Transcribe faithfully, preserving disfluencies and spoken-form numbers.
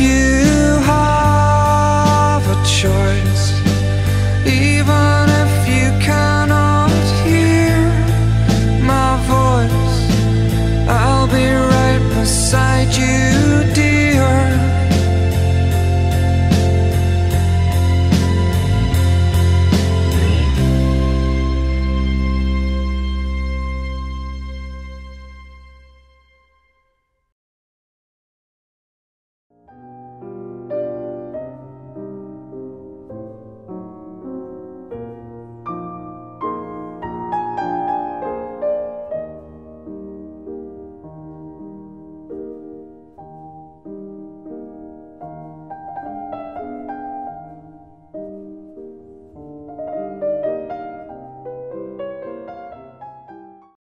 you.